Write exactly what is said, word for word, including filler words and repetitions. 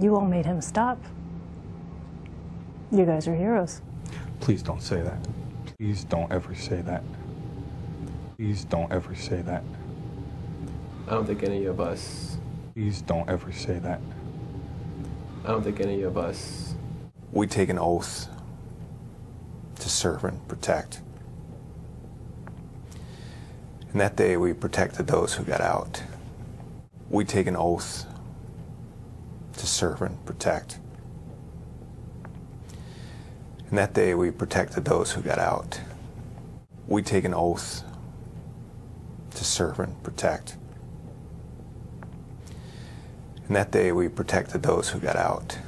You all made him stop. You guys are heroes. Please don't say that. Please don't ever say that. Please don't ever say that. I don't think any of us. Please don't ever say that. I don't think any of us. We take an oath to serve and protect. And that day we protected those who got out. We take an oath to serve and protect. And that day we protected those who got out. We take an oath to serve and protect. And that day we protected those who got out.